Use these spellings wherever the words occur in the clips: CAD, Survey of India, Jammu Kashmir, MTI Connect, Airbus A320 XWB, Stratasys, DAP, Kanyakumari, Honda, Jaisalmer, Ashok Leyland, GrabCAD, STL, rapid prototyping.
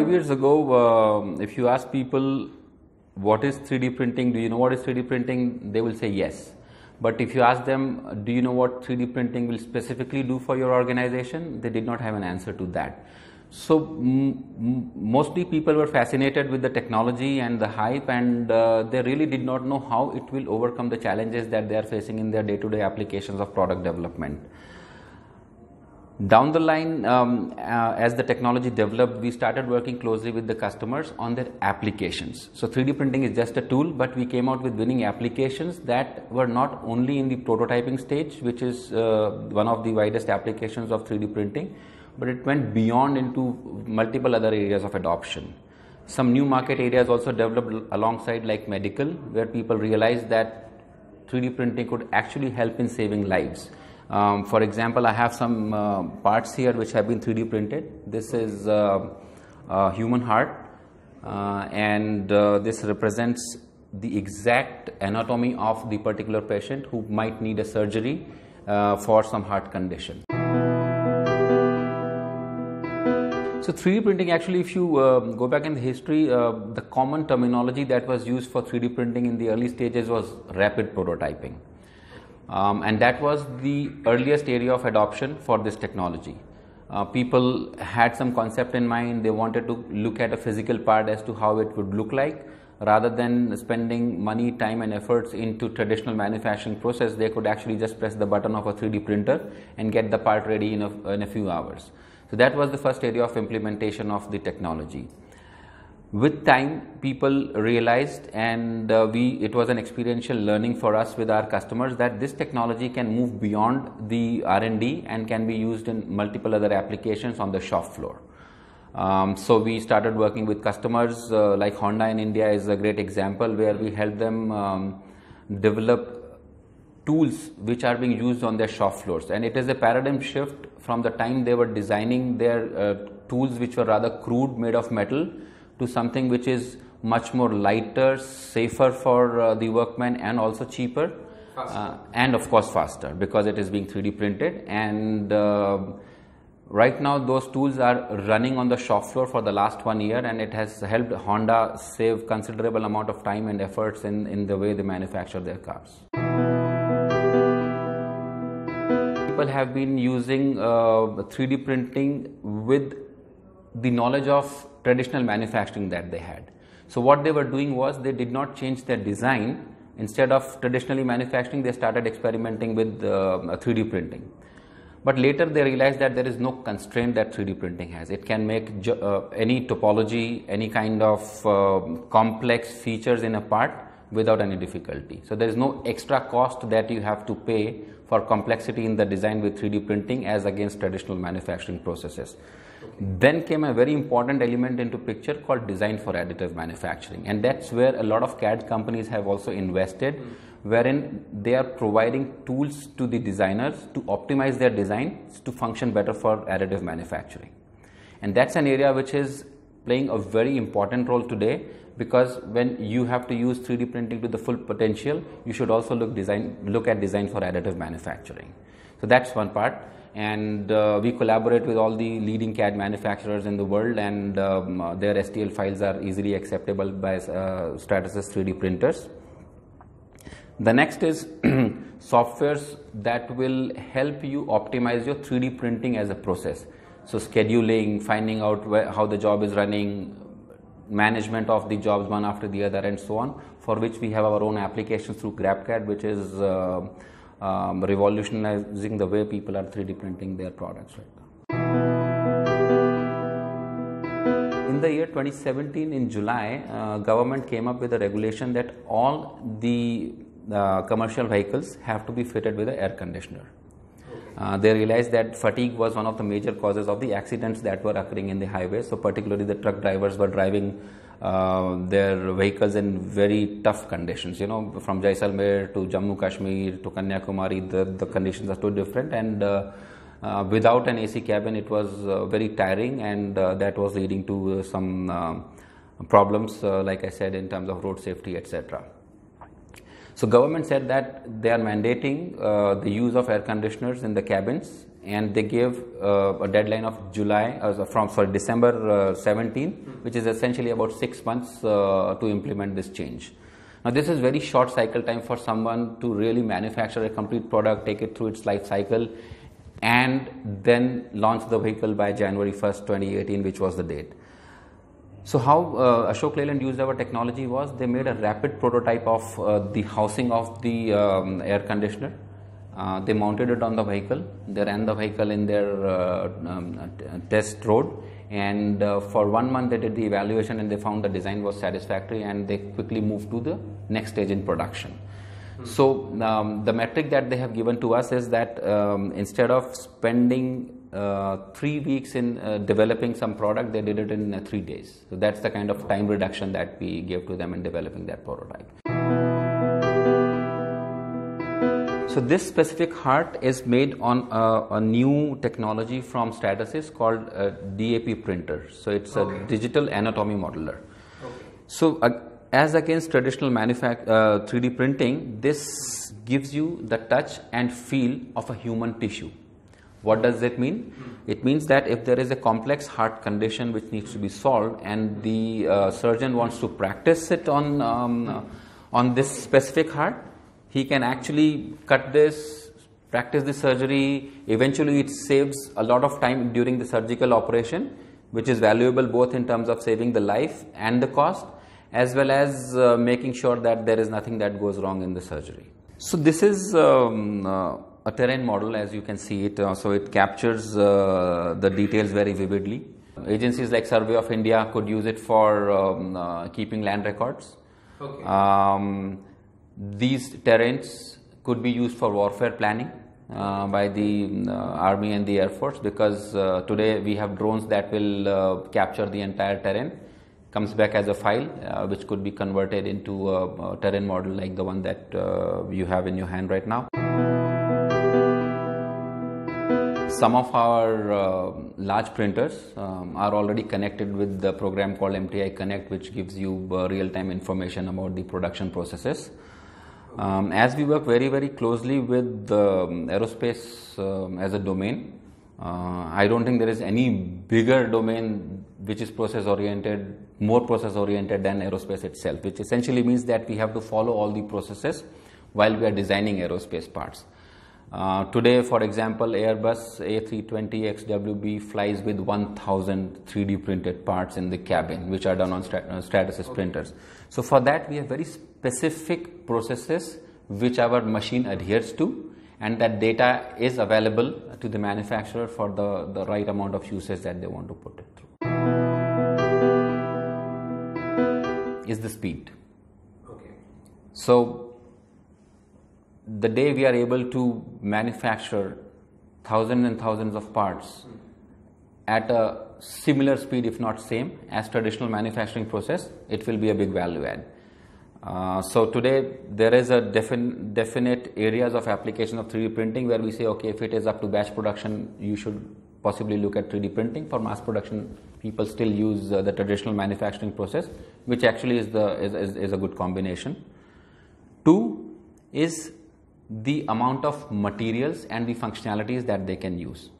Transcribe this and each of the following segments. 5 years ago, if you ask people what is 3D printing, do you know what is 3D printing, they will say yes. But if you ask them, do you know what 3D printing will specifically do for your organization, they did not have an answer to that. So mostly people were fascinated with the technology and the hype, and they really did not know how it will overcome the challenges that they are facing in their day-to-day applications of product development. Down the line, as the technology developed, we started working closely with the customers on their applications. So 3D printing is just a tool, but we came out with winning applications that were not only in the prototyping stage, which is one of the widest applications of 3D printing, but it went beyond into multiple other areas of adoption. Some new market areas also developed alongside, like medical, where people realized that 3D printing could actually help in saving lives. For example, I have some parts here which have been 3D printed. This is a human heart, and this represents the exact anatomy of the particular patient who might need a surgery for some heart condition. So 3D printing, actually, if you go back in the history, the common terminology that was used for 3D printing in the early stages was rapid prototyping. And that was the earliest area of adoption for this technology. People had some concept in mind, they wanted to look at a physical part as to how it would look like. Rather than spending money, time and efforts into traditional manufacturing process, they could actually just press the button of a 3D printer and get the part ready in a few hours. So that was the first area of implementation of the technology. With time, people realized, and it was an experiential learning for us with our customers, that this technology can move beyond the R&D and can be used in multiple other applications on the shop floor. So we started working with customers like Honda in India is a great example, where we helped them develop tools which are being used on their shop floors. And it is a paradigm shift from the time they were designing their tools, which were rather crude, made of metal, to something which is much more lighter, safer for the workman, and also cheaper, and of course faster, because it is being 3D printed. And right now those tools are running on the shop floor for the last 1 year, and it has helped Honda save considerable amount of time and efforts in the way they manufacture their cars. People have been using 3D printing with the knowledge of traditional manufacturing that they had. So what they were doing was, they did not change their design. Instead of traditionally manufacturing, they started experimenting with 3D printing. But later they realized that there is no constraint that 3D printing has. It can make any topology, any kind of complex features in a part without any difficulty. So there is no extra cost that you have to pay for complexity in the design with 3D printing as against traditional manufacturing processes. Okay. Then came a very important element into picture called design for additive manufacturing, and that's where a lot of CAD companies have also invested, wherein they are providing tools to the designers to optimize their designs to function better for additive manufacturing. And that's an area which is playing a very important role today, because when you have to use 3D printing to the full potential, you should also look at design for additive manufacturing. So that's one part. And we collaborate with all the leading CAD manufacturers in the world, and their STL files are easily acceptable by Stratasys 3D printers. The next is softwares that will help you optimize your 3D printing as a process. So scheduling, finding out how the job is running, management of the jobs one after the other, and so on, for which we have our own applications through GrabCAD, which is revolutionizing the way people are 3D printing their products right now. In the year 2017, in July, government came up with a regulation that all the commercial vehicles have to be fitted with an air conditioner. They realized that fatigue was one of the major causes of the accidents that were occurring in the highways. So particularly the truck drivers were driving their vehicles in very tough conditions. You know, from Jaisalmer to Jammu Kashmir to Kanyakumari, the conditions are too different, and without an AC cabin it was very tiring, and that was leading to some problems, like I said, in terms of road safety, etc. So government said that they are mandating the use of air conditioners in the cabins and they gave a deadline of December 17, which is essentially about 6 months to implement this change. Now, this is very short cycle time for someone to really manufacture a complete product, take it through its life cycle, and then launch the vehicle by January 1st, 2018, which was the date. So how Ashok Leyland used our technology was they made a rapid prototype of the housing of the air conditioner. They mounted it on the vehicle. They ran the vehicle in their test road, and for 1 month they did the evaluation, and they found the design was satisfactory, and they quickly moved to the next stage in production. So the metric that they have given to us is that instead of spending 3 weeks in developing some product, they did it in 3 days. So that's the kind of time reduction that we gave to them in developing that prototype. So this specific heart is made on a new technology from Stratasys called DAP printer. So it's a digital anatomy modeler. So as against traditional 3D printing, this gives you the touch and feel of a human tissue. What does that mean? It means that if there is a complex heart condition which needs to be solved, and the surgeon wants to practice it on this specific heart, he can actually cut this, practice the surgery. Eventually, it saves a lot of time during the surgical operation, which is valuable both in terms of saving the life and the cost, as well as making sure that there is nothing that goes wrong in the surgery. So this is a terrain model, as you can see it. So it captures the details very vividly. Agencies like Survey of India could use it for keeping land records. Okay. These terrains could be used for warfare planning by the Army and the Air Force, because today we have drones that will capture the entire terrain. Comes back as a file which could be converted into a terrain model like the one that you have in your hand right now. Some of our large printers are already connected with the program called MTI Connect, which gives you real-time information about the production processes. As we work very, very closely with the aerospace as a domain, I don't think there is any bigger domain which is process-oriented, more process-oriented than aerospace itself, which essentially means that we have to follow all the processes while we are designing aerospace parts. Today, for example, Airbus A320 XWB flies with 1,000 3D printed parts in the cabin, which are done on Stratasys printers. So for that, we have very specific processes which our machine adheres to, and that data is available to the manufacturer for the right amount of usage that they want to put it through. Is the speed. Okay. So the day we are able to manufacture thousands and thousands of parts at a similar speed, if not same, as traditional manufacturing process, it will be a big value add. So today there is a definite areas of application of 3D printing where we say, okay, if it is up to batch production, you should possibly look at 3D printing. For mass production, people still use the traditional manufacturing process, which actually is a good combination. 2 is the amount of materials and the functionalities that they can use.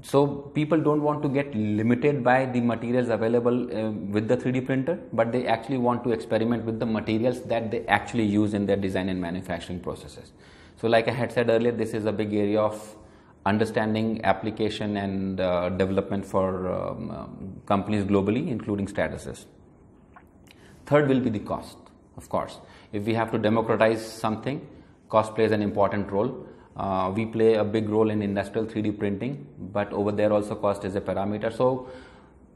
So people don't want to get limited by the materials available with the 3D printer, but they actually want to experiment with the materials that they actually use in their design and manufacturing processes. So like I had said earlier, this is a big area of understanding, application and development for companies globally, including Stratasys. Third will be the cost, of course. If we have to democratize something, cost plays an important role. We play a big role in industrial 3D printing, but over there also cost is a parameter. So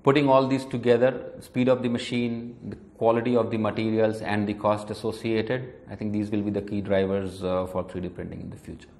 putting all these together, speed of the machine, the quality of the materials and the cost associated, I think these will be the key drivers for 3D printing in the future.